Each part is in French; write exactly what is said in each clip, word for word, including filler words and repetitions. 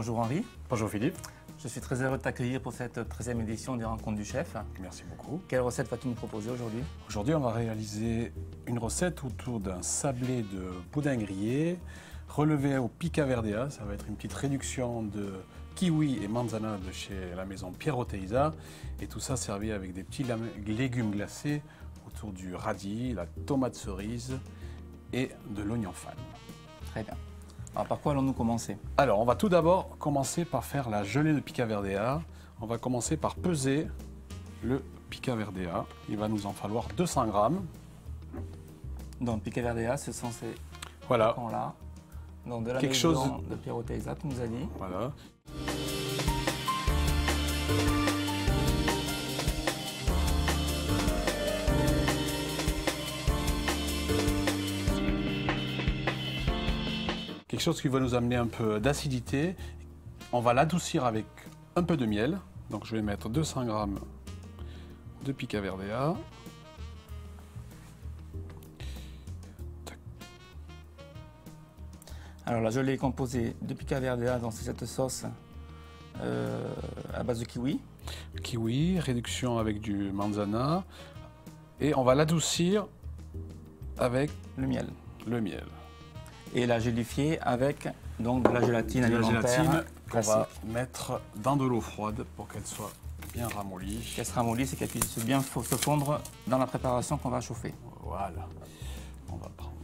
bonjour Henri. Bonjour Philippe. Je suis très heureux de t'accueillir pour cette treizième édition des Rencontres du Chef. Merci beaucoup. Quelle recette vas-tu nous proposer aujourd'hui? Aujourd'hui, on va réaliser une recette autour d'un sablé de boudin grillé relevé au Pika Berdea. Ça va être une petite réduction de kiwi et manzana de chez la maison Pierre Oteiza. Et tout ça servi avec des petits légumes glacés autour du radis, la tomate cerise et de l'oignon fan. Très bien. Alors, par quoi allons-nous commencer? Alors, on va tout d'abord commencer par faire la gelée de Pika Berdea. On va commencer par peser le Pika Berdea. Il va nous en falloir deux cents grammes. Donc, Pika Berdea, ce sont ces... Voilà. Là. Donc, de la Quelque chose de Pierre Oteiza, tu nous as dit. Voilà. Quelque chose qui va nous amener un peu d'acidité. On va l'adoucir avec un peu de miel. Donc je vais mettre deux cents grammes de Pika Berdea. Alors la gelée est composée de Pika Berdea, donc c'est cette sauce euh, à base de kiwi. Kiwi, réduction avec du manzana. Et on va l'adoucir avec le miel. Le miel. Et la gélifier avec donc, de la gélatine alimentaire. La gélatine qu'on va mettre dans de l'eau froide pour qu'elle soit bien ramollie. Qu'elle se ramollisse et qu'elle puisse bien se fondre dans la préparation qu'on va chauffer. Voilà. On va prendre.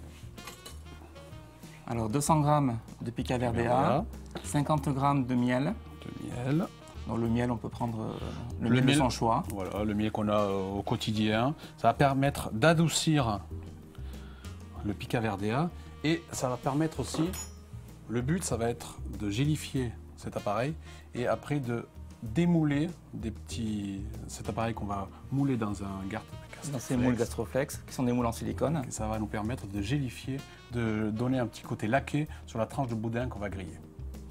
Alors deux cents grammes de Pika Berdea, cinquante grammes de miel. De miel. Dans le miel, on peut prendre le, le miel, miel de son choix. Voilà, le miel qu'on a au quotidien. Ça va permettre d'adoucir le Pika Berdea. Et ça va permettre aussi, le but ça va être de gélifier cet appareil et après de démouler des petits, cet appareil qu'on va mouler dans un Gastroflex. Dans ces moules Gastroflex qui sont des moules en silicone. Et ça va nous permettre de gélifier, de donner un petit côté laqué sur la tranche de boudin qu'on va griller.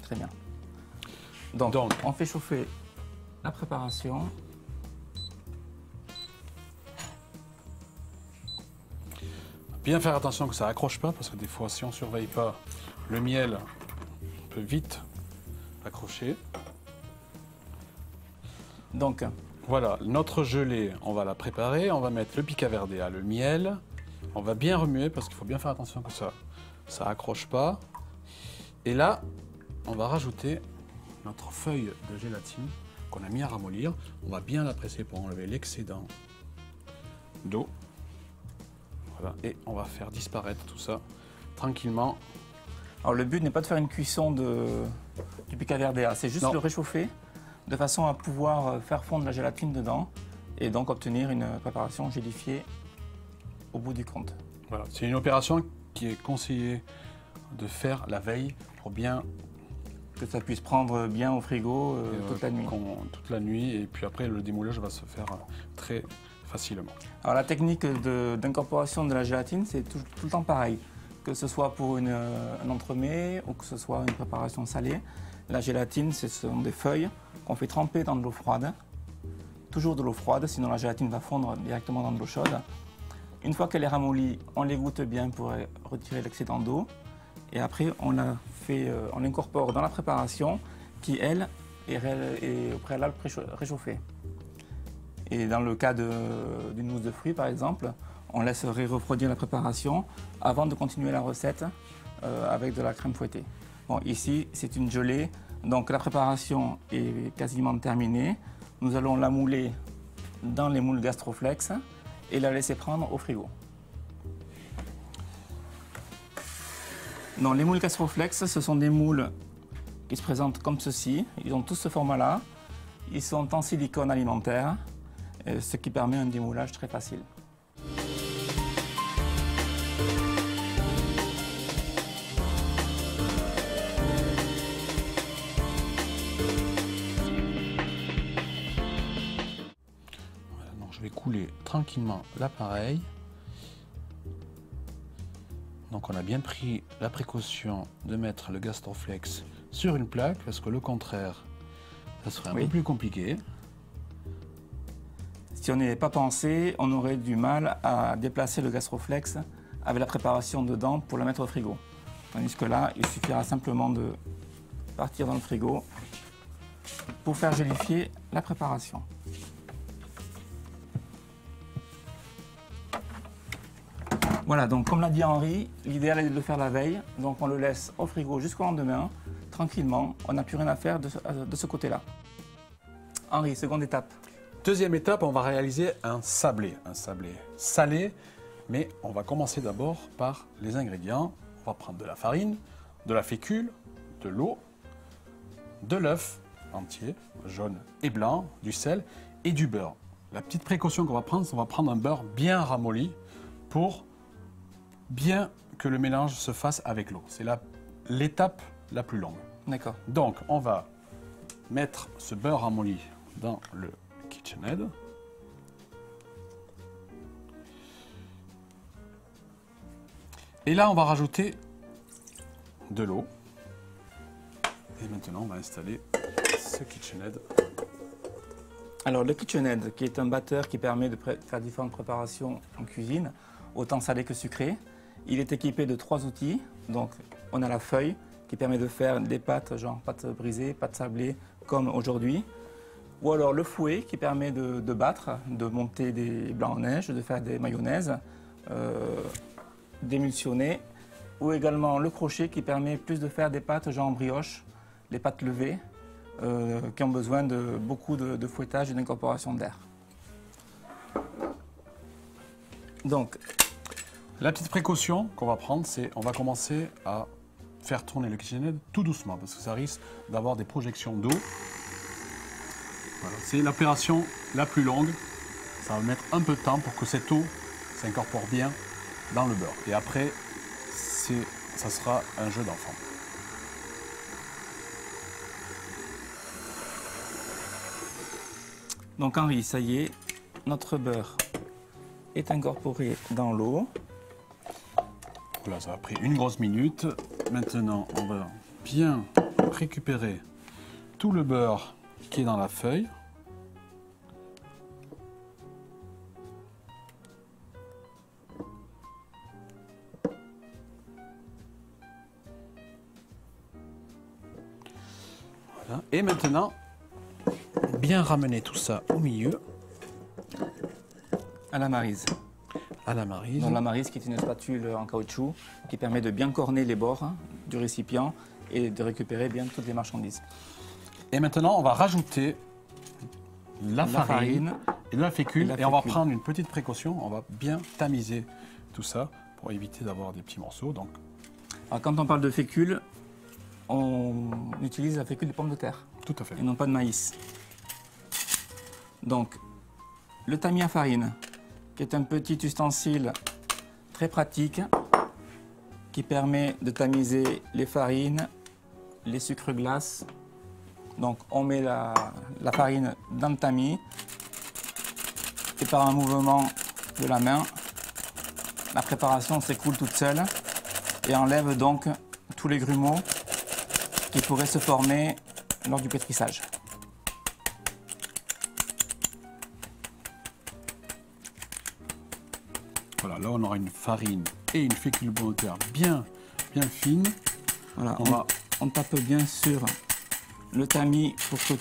Très bien. Donc, Donc on fait chauffer la préparation. Bien faire attention que ça accroche pas parce que des fois si on ne surveille pas, le miel peut vite accrocher. Donc voilà, notre gelée, on va la préparer, on va mettre le Pika Berdea, le miel, on va bien remuer parce qu'il faut bien faire attention que ça ça accroche pas. Et là, on va rajouter notre feuille de gélatine qu'on a mis à ramollir, on va bien la presser pour enlever l'excédent d'eau. Voilà. Et on va faire disparaître tout ça tranquillement. Alors le but n'est pas de faire une cuisson de, du Pika Berdea, c'est juste non. le réchauffer de façon à pouvoir faire fondre la gélatine dedans et donc obtenir une préparation gélifiée au bout du compte. Voilà, c'est une opération qui est conseillée de faire la veille pour bien... Que ça puisse prendre bien au frigo euh, toute euh, la nuit. Toute la nuit et puis après le démoulage va se faire très... facilement. Alors la technique d'incorporation de, de la gélatine, c'est tout, tout le temps pareil. Que ce soit pour une, euh, un entremets ou que ce soit une préparation salée, la gélatine, ce sont des feuilles qu'on fait tremper dans de l'eau froide. Toujours de l'eau froide, sinon la gélatine va fondre directement dans de l'eau chaude. Une fois qu'elle est ramollie, on l'égoutte bien pour retirer l'excédent d'eau. Et après, on la fait, euh, on l'incorpore dans la préparation qui, elle, est, est au préalable réchauffée. Et dans le cas d'une mousse de fruits, par exemple, on laisserait refroidir la préparation avant de continuer la recette euh, avec de la crème fouettée. Bon, ici, c'est une gelée, donc la préparation est quasiment terminée. Nous allons la mouler dans les moules Gastroflex et la laisser prendre au frigo. Non, les moules Gastroflex, ce sont des moules qui se présentent comme ceci. Ils ont tous ce format-là. Ils sont en silicone alimentaire. Ce qui permet un démoulage très facile. Voilà, donc je vais couler tranquillement l'appareil. Donc on a bien pris la précaution de mettre le Gastroflex sur une plaque parce que le contraire, ça serait un oui. peu plus compliqué. Si on n'y avait pas pensé, on aurait du mal à déplacer le Gastroflex avec la préparation dedans pour la mettre au frigo. Tandis que là, il suffira simplement de partir dans le frigo pour faire gélifier la préparation. Voilà, donc comme l'a dit Henri, l'idéal est de le faire la veille, donc on le laisse au frigo jusqu'au lendemain, tranquillement, on n'a plus rien à faire de ce, de ce côté-là. Henri, seconde étape. Deuxième étape, on va réaliser un sablé, un sablé salé, mais on va commencer d'abord par les ingrédients. On va prendre de la farine, de la fécule, de l'eau, de l'œuf entier, jaune et blanc, du sel et du beurre. La petite précaution qu'on va prendre, c'est qu'on va prendre un beurre bien ramolli pour bien que le mélange se fasse avec l'eau. C'est l'étape la, la plus longue. D'accord. Donc, on va mettre ce beurre ramolli dans le KitchenAid. Et là, on va rajouter de l'eau. Et maintenant, on va installer ce KitchenAid. Alors, le KitchenAid, qui est un batteur qui permet de faire différentes préparations en cuisine, autant salé que sucré. Il est équipé de trois outils. Donc, on a la feuille qui permet de faire des pâtes, genre pâtes brisées, pâtes sablées, comme aujourd'hui. Ou alors le fouet qui permet de, de battre, de monter des blancs en neige, de faire des mayonnaises euh, d'émulsionnées. Ou également le crochet qui permet plus de faire des pâtes, genre brioche, les pâtes levées, euh, qui ont besoin de beaucoup de, de fouettage et d'incorporation d'air. Donc, la petite précaution qu'on va prendre, c'est qu'on va commencer à faire tourner le KitchenAid tout doucement parce que ça risque d'avoir des projections d'eau. Voilà, c'est l'opération la plus longue. Ça va mettre un peu de temps pour que cette eau s'incorpore bien dans le beurre. Et après, ça sera un jeu d'enfant. Donc Henri, ça y est, notre beurre est incorporé dans l'eau. Voilà, ça a pris une grosse minute. Maintenant, on va bien récupérer tout le beurre qui est dans la feuille. Voilà. Et maintenant, bien ramener tout ça au milieu. À la maryse. À la maryse. Donc la maryse qui est une spatule en caoutchouc qui permet de bien corner les bords du récipient et de récupérer bien toutes les marchandises. Et maintenant, on va rajouter la, la farine, farine et de la fécule. Et, la et fécule. on va prendre une petite précaution. On va bien tamiser tout ça pour éviter d'avoir des petits morceaux. Donc. Alors, quand on parle de fécule, on utilise la fécule de pommes de terre. Tout à fait. Et non pas de maïs. Donc, le tamis à farine, qui est un petit ustensile très pratique, qui permet de tamiser les farines, les sucres glaces. Donc on met la, la farine dans le tamis et par un mouvement de la main, la préparation s'écoule toute seule et enlève donc tous les grumeaux qui pourraient se former lors du pétrissage. Voilà, là on aura une farine et une fécule de terre bien, bien fine. Voilà, on, on, va... on tape bien sûr le tamis pour que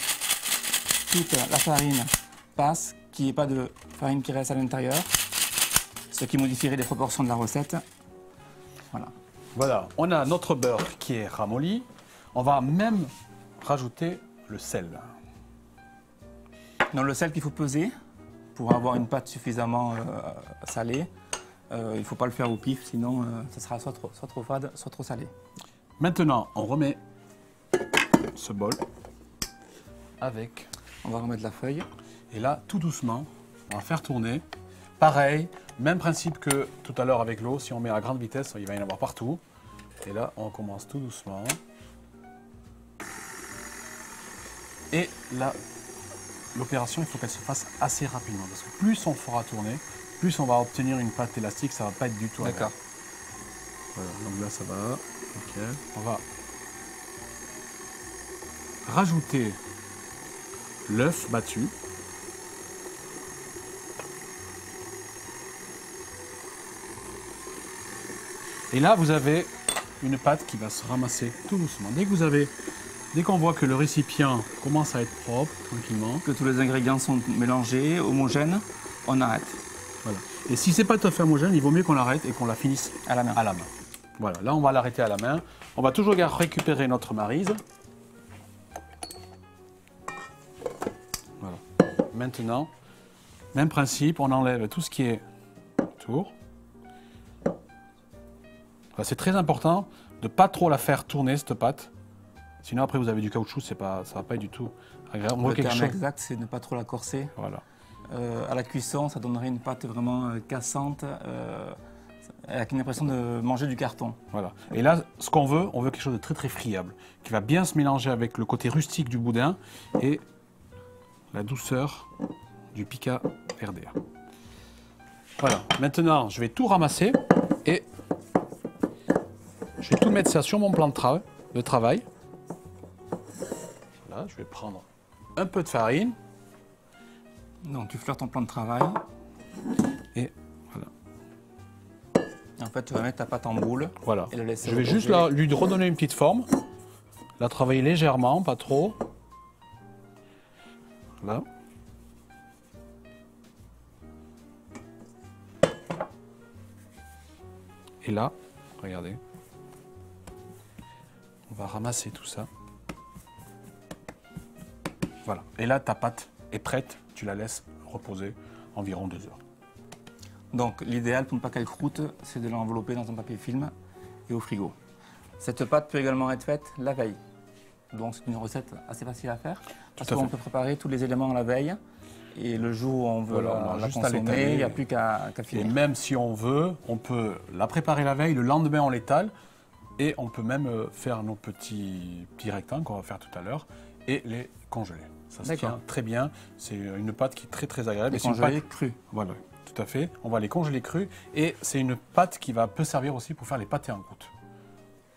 toute la farine passe, qu'il n'y ait pas de farine qui reste à l'intérieur, ce qui modifierait les proportions de la recette. Voilà. Voilà, on a notre beurre qui est ramolli. On va même rajouter le sel. Dans le sel qu'il faut peser pour avoir une pâte suffisamment euh, salée. Euh, il ne faut pas le faire au pif, sinon euh, ça sera soit trop, soit trop fade, soit trop salé. Maintenant, on remet ce bol avec, on va remettre la feuille et là tout doucement on va faire tourner, pareil, même principe que tout à l'heure avec l'eau, si on met à grande vitesse il va y en avoir partout et là on commence tout doucement et là l'opération il faut qu'elle se fasse assez rapidement parce que plus on fera tourner, plus on va obtenir une pâte élastique, ça va pas être du tout d'accord. Voilà, donc là ça va, ok, on va rajouter l'œuf battu. Et là, vous avez une pâte qui va se ramasser tout doucement. Dès que vous avez Dès qu'on voit que le récipient commence à être propre, tranquillement, que tous les ingrédients sont mélangés, homogènes, on arrête. Voilà. Et si c'est pas tout à fait homogène, il vaut mieux qu'on l'arrête et qu'on la finisse à la main. À la main. Voilà, là on va l'arrêter à la main. On va toujours récupérer notre maryse. Voilà. Maintenant, même principe, on enlève tout ce qui est autour. C'est très important de ne pas trop la faire tourner, cette pâte. Sinon, après, vous avez du caoutchouc, c'est pas, ça ne va pas être du tout agréable. Le terme exact, c'est ne pas trop la corser. Voilà. Euh, à la cuisson, ça donnerait une pâte vraiment euh, cassante, euh, avec une impression de manger du carton. Voilà. Et là, ce qu'on veut, on veut quelque chose de très très friable, qui va bien se mélanger avec le côté rustique du boudin et la douceur du Pika Berdea. Voilà. Maintenant, je vais tout ramasser et je vais tout mettre ça sur mon plan de, tra de travail. Voilà, je vais prendre un peu de farine. Donc tu fleures ton plan de travail. Et voilà. En fait, tu vas mettre ta pâte en boule. Voilà. Et la laisser je vais juste la, lui redonner une petite forme. La travailler légèrement, pas trop. Voilà. Et là, regardez. On va ramasser tout ça. Voilà. Et là, ta pâte est prête. Tu la laisses reposer environ deux heures. Donc l'idéal pour ne pas qu'elle croûte, c'est de l'envelopper dans un papier film et au frigo. Cette pâte peut également être faite la veille. Donc c'est une recette assez facile à faire. Parce qu'on peut préparer tous les éléments la veille et le jour où on veut voilà, la, la consommer, il n'y a plus qu'à qu'à finir. Et même si on veut, on peut la préparer la veille, le lendemain on l'étale et on peut même faire nos petits, petits rectangles qu'on va faire tout à l'heure et les congeler. Ça se tient très bien, c'est une pâte qui est très très agréable. Les congeler crus. Voilà, tout à fait. On va les congeler crus et c'est une pâte qui va peut servir aussi pour faire les pâtés en croûte.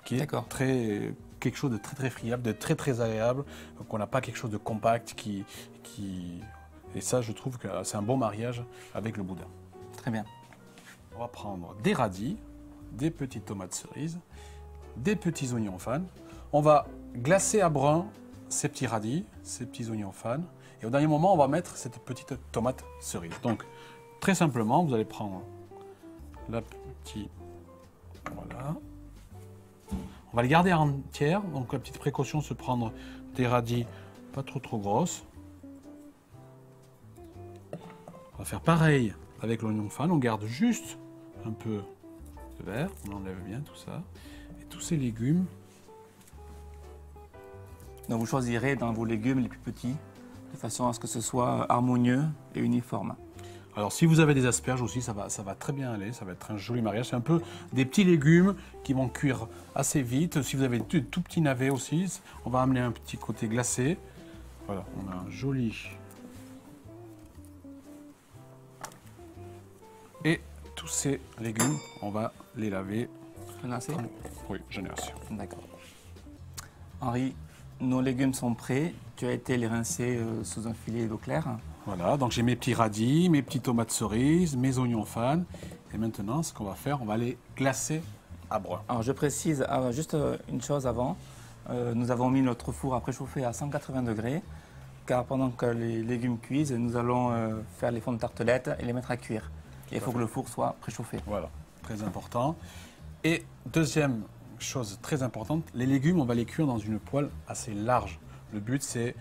Qui est très, quelque chose de très très friable, de très très agréable. Donc on n'a pas quelque chose de compact qui, qui... Et ça je trouve que c'est un bon mariage avec le boudin. Très bien. On va prendre des radis, des petites tomates cerises, des petits oignons fans. On va glacer à brun ces petits radis, ces petits oignons fans. Et au dernier moment, on va mettre cette petite tomate cerise. Donc, très simplement, vous allez prendre la petite... Voilà. On va les garder entières. Donc, la petite précaution, se prendre des radis pas trop trop grosses. On va faire pareil avec l'oignon fan. On garde juste un peu de vert. On enlève bien tout ça. Et tous ces légumes... Donc vous choisirez dans vos légumes les plus petits, de façon à ce que ce soit harmonieux et uniforme. Alors si vous avez des asperges aussi, ça va, ça va très bien aller, ça va être un joli mariage. C'est un peu des petits légumes qui vont cuire assez vite. Si vous avez de tout petits navets aussi, on va amener un petit côté glacé. Voilà, on a un joli... Et tous ces légumes, on va les laver. J'en ai assez ? Oui, j'en ai assez. D'accord. Henri, nos légumes sont prêts. Tu as été les rincer sous un filet d'eau claire. Voilà, donc j'ai mes petits radis, mes petites tomates cerises, mes oignons fans. Et maintenant, ce qu'on va faire, on va les glacer à brun. Alors, je précise ah, juste une chose avant. Euh, nous avons mis notre four à préchauffer à cent quatre-vingts degrés, car pendant que les légumes cuisent, nous allons euh, faire les fonds de tartelettes et les mettre à cuire. Et il faut que le four soit préchauffé. Voilà, très important. Et deuxième chose très importante, les légumes, on va les cuire dans une poêle assez large. Le but, c'est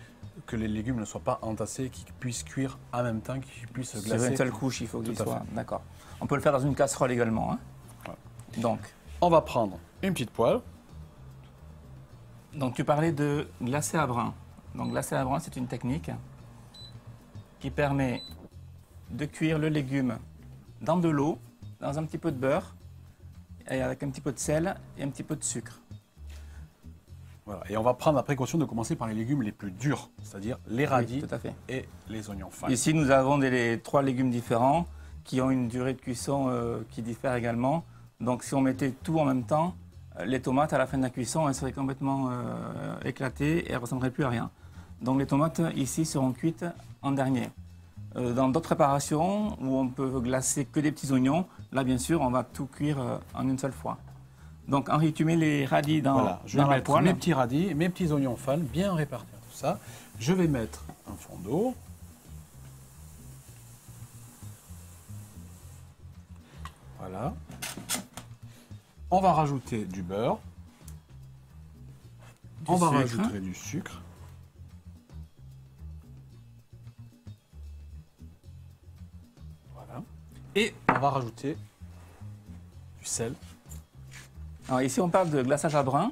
que les légumes ne soient pas entassés, qu'ils puissent cuire en même temps, qu'ils puissent glacer. Sur une seule couche, il faut qu'ils soient. D'accord. On peut le faire dans une casserole également. Hein. Voilà. Donc, on va prendre une petite poêle. Donc, tu parlais de glacer à brun. Donc, glacer à brun, c'est une technique qui permet de cuire le légume dans de l'eau, dans un petit peu de beurre, et avec un petit peu de sel et un petit peu de sucre. Voilà. Et on va prendre la précaution de commencer par les légumes les plus durs, c'est-à-dire les radis oui, tout à fait. et les oignons fins. Ici, nous avons des, les, trois légumes différents qui ont une durée de cuisson euh, qui diffère également. Donc, si on mettait tout en même temps, les tomates, à la fin de la cuisson, elles seraient complètement euh, éclatées et elles ne ressembleraient plus à rien. Donc, les tomates, ici, seront cuites en dernier. Dans d'autres préparations où on peut glacer que des petits oignons, là bien sûr on va tout cuire en une seule fois. Donc en résumé, les radis dans, voilà, je dans la poêle. Mes petits radis, mes petits oignons fan, bien répartis, tout ça. Je vais mettre un fond d'eau. Voilà. On va rajouter du beurre. Du On sucre. va rajouter du sucre. Voilà. Et on va rajouter du sel. Alors ici on parle de glaçage à brun.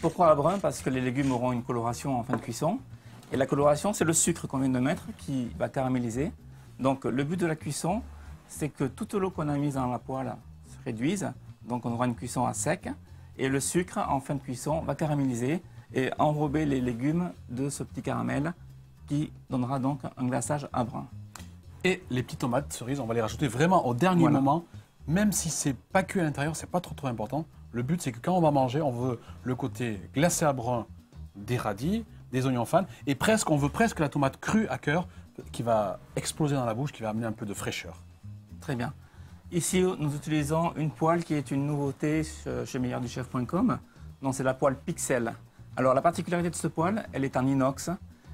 Pourquoi à brun? Parce que les légumes auront une coloration en fin de cuisson. Et la coloration, c'est le sucre qu'on vient de mettre qui va caraméliser. Donc le but de la cuisson, c'est que toute l'eau qu'on a mise dans la poêle se réduise. Donc on aura une cuisson à sec. Et le sucre, en fin de cuisson, va caraméliser et enrober les légumes de ce petit caramel qui donnera donc un glaçage à brun. Et les petites tomates cerises, on va les rajouter vraiment au dernier voilà. moment. Même si c'est pas cuit à l'intérieur, c'est pas trop trop important. Le but, c'est que quand on va manger, on veut le côté glacé à brun des radis, des oignons fans, et presque, on veut presque la tomate crue à cœur qui va exploser dans la bouche, qui va amener un peu de fraîcheur. Très bien. Ici, nous utilisons une poêle qui est une nouveauté chez Meilleur du Chef point com. Non, c'est la poêle Pixel. Alors, la particularité de cette poêle, elle est en inox.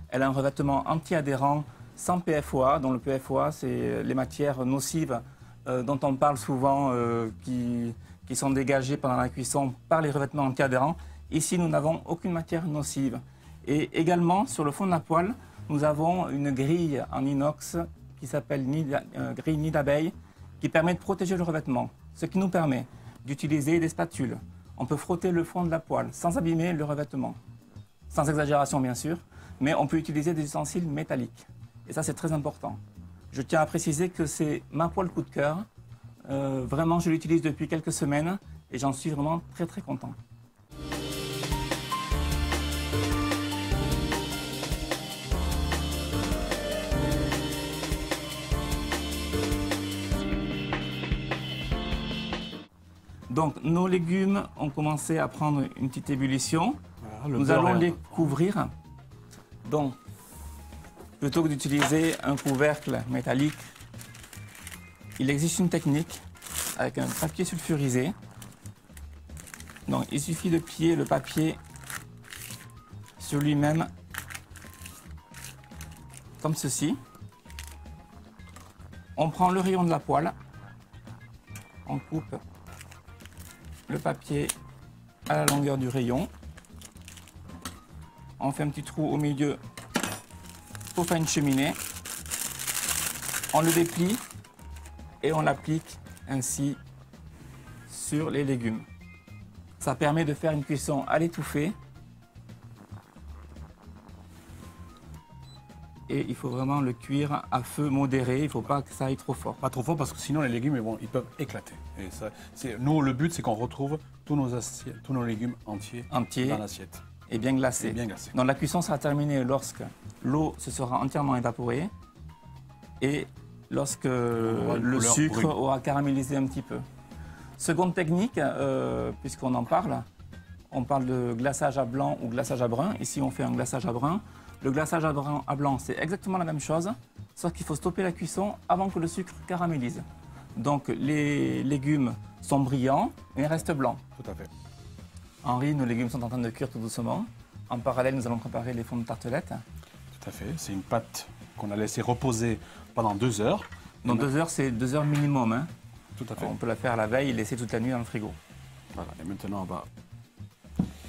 Elle a un revêtement anti-adhérent sans P F O A, dont le P F O A, c'est les matières nocives euh, dont on parle souvent, euh, qui... qui sont dégagés pendant la cuisson par les revêtements anti-adhérents. Ici, nous n'avons aucune matière nocive. Et également, sur le fond de la poêle, nous avons une grille en inox qui s'appelle euh, grille nid d'abeille, qui permet de protéger le revêtement, ce qui nous permet d'utiliser des spatules. On peut frotter le fond de la poêle sans abîmer le revêtement, sans exagération bien sûr, mais on peut utiliser des ustensiles métalliques. Et ça, c'est très important. Je tiens à préciser que c'est ma poêle coup de cœur. Euh, vraiment, je l'utilise depuis quelques semaines et j'en suis vraiment très très content. Donc, nos légumes ont commencé à prendre une petite ébullition. Ah, Nous allons les couvrir. Donc, plutôt que d'utiliser un couvercle métallique, il existe une technique avec un papier sulfurisé. Donc, il suffit de plier le papier sur lui-même, comme ceci. On prend le rayon de la poêle, on coupe le papier à la longueur du rayon. On fait un petit trou au milieu pour faire une cheminée. On le déplie. Et on l'applique ainsi sur les légumes. Ça permet de faire une cuisson à l'étouffée. Et il faut vraiment le cuire à feu modéré, il ne faut pas que ça aille trop fort. Pas trop fort parce que sinon les légumes bon, ils peuvent éclater. Et ça, nous, le but, c'est qu'on retrouve tous nos, tous nos légumes entiers, entiers dans l'assiette. Et bien glacés. Glacé. Donc la cuisson sera terminée lorsque l'eau se sera entièrement évaporée. Et lorsque le sucre brune. aura caramélisé un petit peu. Seconde technique, euh, puisqu'on en parle, on parle de glaçage à blanc ou glaçage à brun. Ici, on fait un glaçage à brun. Le glaçage à blanc, à blanc c'est exactement la même chose, sauf qu'il faut stopper la cuisson avant que le sucre caramélise. Donc, les légumes sont brillants, mais ils restent blancs. Tout à fait. Henri, nos légumes sont en train de cuire tout doucement. En parallèle, nous allons préparer les fonds de tartelettes. Tout à fait. C'est une pâte qu'on a laissée reposer pendant deux heures. Donc deux heures, c'est deux heures minimum. Hein. Tout à fait. Alors, on peut la faire la veille et laisser toute la nuit dans le frigo. Voilà, et maintenant on va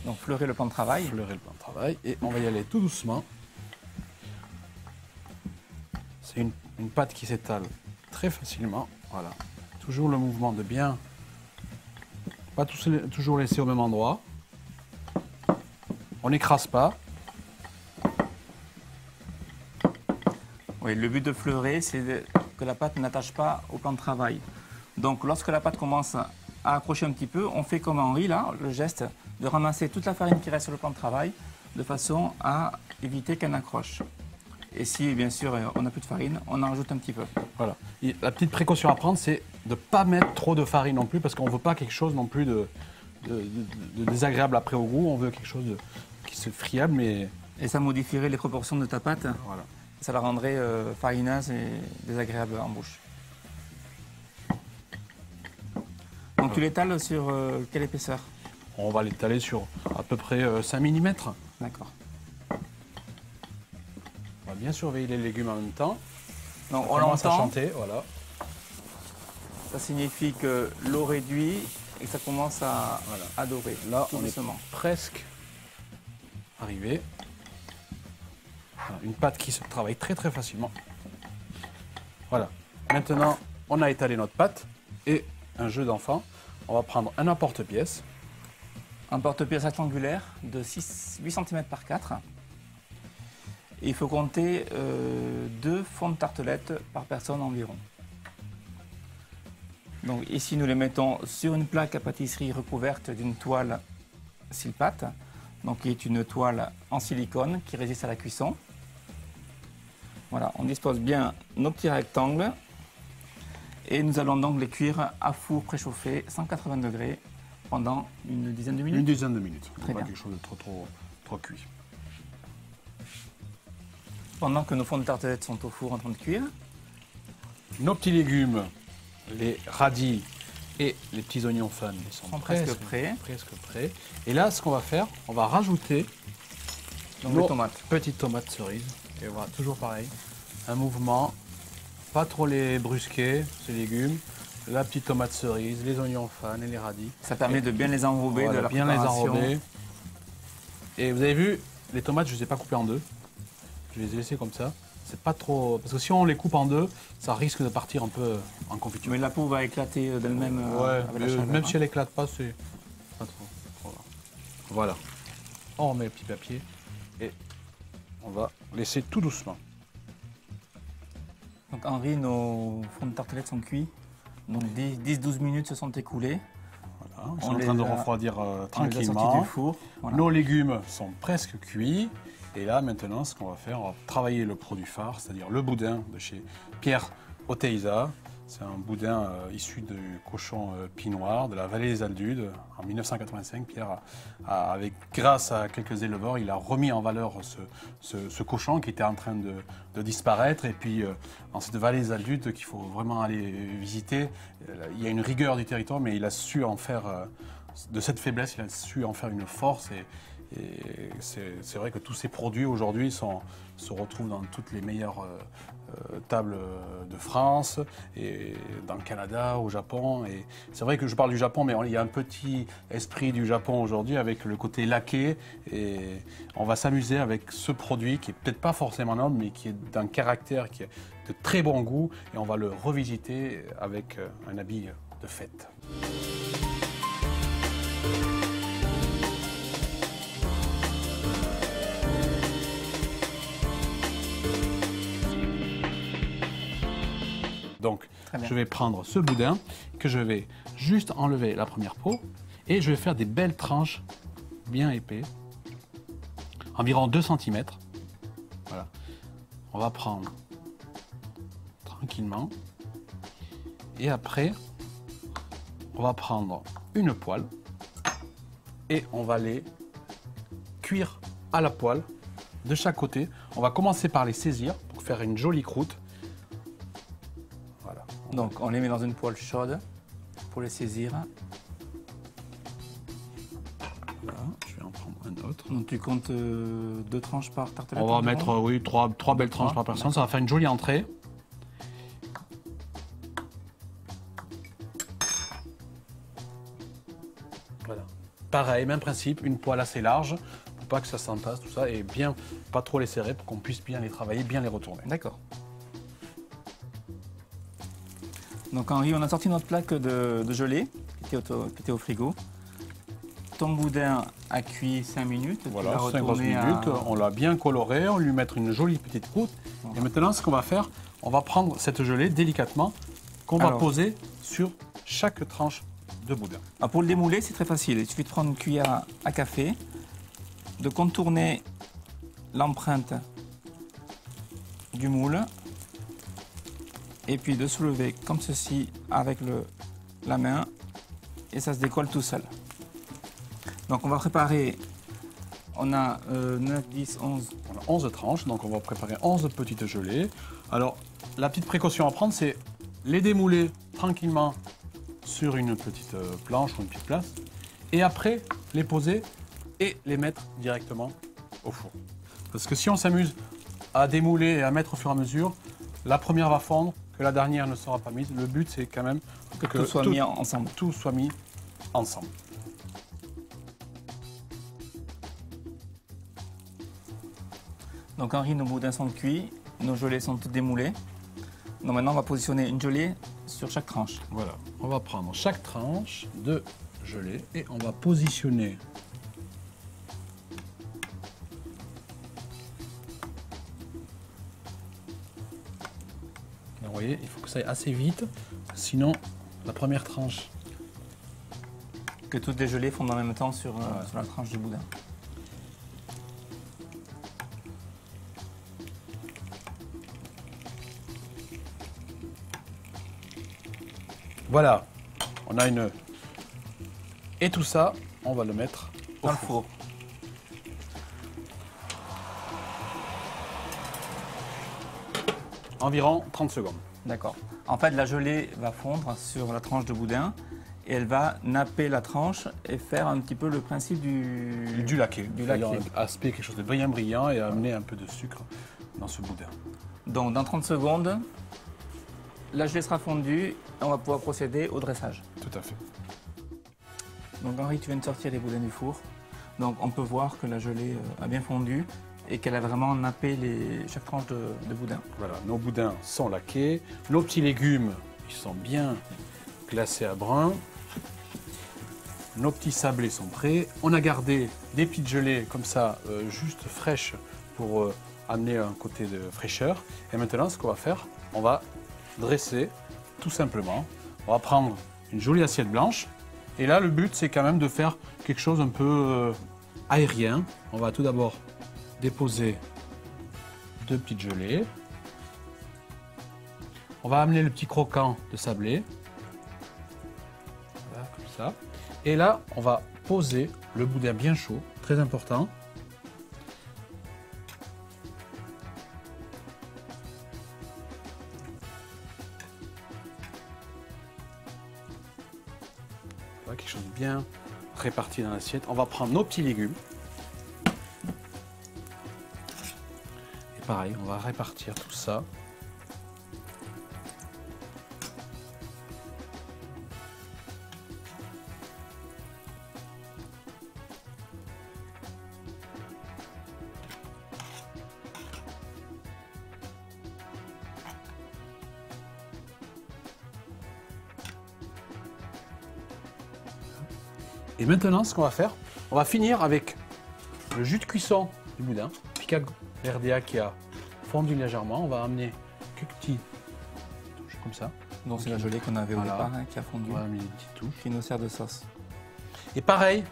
donc fleurer le plan de travail. Fleurer le plan de travail et on va y aller tout doucement. C'est une, une pâte qui s'étale très facilement. Voilà, toujours le mouvement de bien, pas tous, toujours laisser au même endroit. On n'écrase pas. Oui, le but de fleurer, c'est que la pâte n'attache pas au plan de travail. Donc, lorsque la pâte commence à accrocher un petit peu, on fait comme Henri, là, le geste de ramasser toute la farine qui reste sur le plan de travail de façon à éviter qu'elle n'accroche. Et si, bien sûr, on n'a plus de farine, on en rajoute un petit peu. Voilà. Et la petite précaution à prendre, c'est de ne pas mettre trop de farine non plus parce qu'on ne veut pas quelque chose non plus de, de, de, de désagréable après au goût. On veut quelque chose de, qui se friable, mais... Et ça modifierait les proportions de ta pâte. Voilà. Ça la rendrait euh, farineuse et désagréable en bouche. Donc tu l'étales sur euh, quelle épaisseur? On va l'étaler sur à peu près cinq millimètres. D'accord. On va bien surveiller les légumes en même temps. Donc on l'entend chanter, voilà. Ça signifie que l'eau réduit et que ça commence à, voilà, à dorer. Là, on est presque arrivé. Voilà, une pâte qui se travaille très très facilement. Voilà. Maintenant, on a étalé notre pâte et un jeu d'enfant. On va prendre un emporte-pièce. Un porte-pièce rectangulaire de six, huit centimètres par quatre. Et il faut compter euh, deux fonds de tartelettes par personne environ. Donc ici, nous les mettons sur une plaque à pâtisserie recouverte d'une toile silpate, donc qui est une toile en silicone qui résiste à la cuisson. Voilà, on dispose bien nos petits rectangles et nous allons donc les cuire à four préchauffé cent quatre-vingts degrés pendant une dizaine de minutes. Une dizaine de minutes, très bien. Pas quelque chose de trop, trop, trop cuit. Pendant que nos fonds de tartelettes sont au four en train de cuire, nos petits légumes, les radis et les petits oignons fans sont, sont presque, presque, prêts. presque prêts. Et là, ce qu'on va faire, on va rajouter donc nos tomates. Petites tomates cerises. Et voilà, toujours pareil, un mouvement, pas trop les brusquer, ces légumes. La petite tomate cerise, les oignons fans et les radis. Ça permet et de bien les enrober, voilà, de la bien préparation. les enrober. Et vous avez vu, les tomates, je ne les ai pas coupées en deux. Je les ai laissées comme ça. C'est pas trop. Parce que si on les coupe en deux, ça risque de partir un peu en confiture. Mais la peau va éclater d'elle-même. Ouais, avec la chaleur, même hein. si elle éclate pas, c'est pas trop. Voilà. On remet le petit papier et on va laisser tout doucement. Donc, Henri, nos fonds de tartelettes sont cuits. Donc dix à douze minutes se sont écoulées. Voilà, on est en train de refroidir euh, tranquillement. Du four, voilà. Nos légumes sont presque cuits. Et là, maintenant, ce qu'on va faire, on va travailler le produit phare, c'est-à-dire le boudin de chez Pierre Oteiza. C'est un boudin euh, issu du cochon euh, pinoir de la vallée des Aldudes. En mille neuf cent quatre-vingt-cinq, Pierre, a, a, avec, grâce à quelques éleveurs, il a remis en valeur ce, ce, ce cochon qui était en train de, de disparaître. Et puis, euh, dans cette vallée des Aldudes qu'il faut vraiment aller visiter, il y a une rigueur du territoire, mais il a su en faire, euh, de cette faiblesse, il a su en faire une force. Et, Et c'est vrai que tous ces produits aujourd'hui se retrouvent dans toutes les meilleures euh, tables de France, et dans le Canada, au Japon. Et c'est vrai que je parle du Japon, mais on, il y a un petit esprit du Japon aujourd'hui avec le côté laqué. Et on va s'amuser avec ce produit qui est peut-être pas forcément noble, mais qui est d'un caractère, qui a de très bon goût. Et on va le revisiter avec un habit de fête. Donc, je vais prendre ce boudin que je vais juste enlever la première peau et je vais faire des belles tranches bien épaisses, environ deux centimètres. Voilà. On va prendre tranquillement et après, on va prendre une poêle et on va les cuire à la poêle de chaque côté. On va commencer par les saisir pour faire une jolie croûte. Donc on les met dans une poêle chaude pour les saisir. Voilà, je vais en prendre un autre. Donc tu comptes euh, deux tranches par tartelette? On va mettre euh, oui, trois, trois belles tranches par personne, ça va faire une jolie entrée. Voilà. Pareil, même principe, une poêle assez large pour pas que ça s'entasse, tout ça, et bien pas trop les serrer pour qu'on puisse bien les travailler, bien les retourner. D'accord. Donc Henri, on a sorti notre plaque de, de gelée qui était, au, qui était au frigo. Ton boudin a cuit cinq minutes. Voilà, cinq grosses minutes. À... On l'a bien coloré, on lui met une jolie petite croûte. Voilà. Et maintenant, ce qu'on va faire, on va prendre cette gelée délicatement qu'on va poser sur chaque tranche de boudin. Ah, pour le démouler, c'est très facile. Il suffit de prendre une cuillère à café, de contourner l'empreinte du moule, et puis de soulever comme ceci avec le, la main et ça se décolle tout seul. Donc on va préparer, on a euh, neuf, dix, onze. On a onze tranches, donc on va préparer onze petites gelées. Alors la petite précaution à prendre, c'est les démouler tranquillement sur une petite planche ou une petite place et après les poser et les mettre directement au four. Parce que si on s'amuse à démouler et à mettre au fur et à mesure, la première va fondre, que la dernière ne sera pas mise. Le but, c'est quand même que, que tout soit tout, mis ensemble. Tout soit mis ensemble. Donc Henri, nos boudins sont cuits, nos gelées sont toutes démoulées. Donc maintenant, on va positionner une gelée sur chaque tranche. Voilà, on va prendre chaque tranche de gelée et on va positionner . Vous voyez, il faut que ça aille assez vite, sinon la première tranche. Que toutes les gelées fondent en même temps sur, voilà. euh, sur la tranche de boudin. Voilà, on a une... Et tout ça, on va le mettre au four. Environ trente secondes. D'accord. En fait, la gelée va fondre sur la tranche de boudin et elle va napper la tranche et faire un petit peu le principe du... Du laqué. Du laqué. Aspect quelque chose de brillant brillant et amener un peu de sucre dans ce boudin. Donc, dans trente secondes, la gelée sera fondue et on va pouvoir procéder au dressage. Tout à fait. Donc, Henri, tu viens de sortir les boudins du four. Donc, on peut voir que la gelée a bien fondu et qu'elle a vraiment nappé les... chaque tranche de, de boudin. Voilà, nos boudins sont laqués, nos petits légumes, ils sont bien glacés à brun, nos petits sablés sont prêts, on a gardé des petites gelées comme ça, euh, juste fraîches, pour euh, amener un côté de fraîcheur. Et maintenant, ce qu'on va faire, on va dresser, tout simplement. On va prendre une jolie assiette blanche, et là, le but, c'est quand même de faire quelque chose un peu euh, aérien. On va tout d'abord déposer deux petites gelées. On va amener le petit croquant de sablé. Voilà, comme ça. Et là, on va poser le boudin bien chaud, très important. Voilà, quelque chose de bien réparti dans l'assiette. On va prendre nos petits légumes. Pareil, on va répartir tout ça. Et maintenant, ce qu'on va faire, on va finir avec le jus de cuisson du boudin, Pika Berdea, qui a fondu légèrement. On va amener quelques petites touches comme ça. Donc c'est la gelée qu'on avait au voilà. départ, hein, qui a fondu. On va amener des petites touches. Qui nous sert de sauce. Et pareil,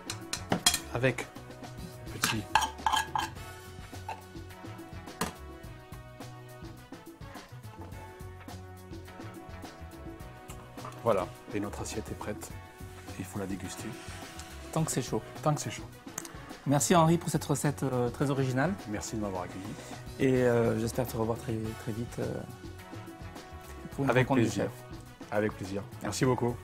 avec petit voilà, et notre assiette est prête. Il faut la déguster. Tant que c'est chaud. Tant que c'est chaud. Merci Henri pour cette recette euh, très originale. Merci de m'avoir accueilli. Et euh, j'espère te revoir très, très vite euh, pour une rencontre du chef. Avec plaisir. Avec plaisir. Merci beaucoup.